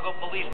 Chicago police.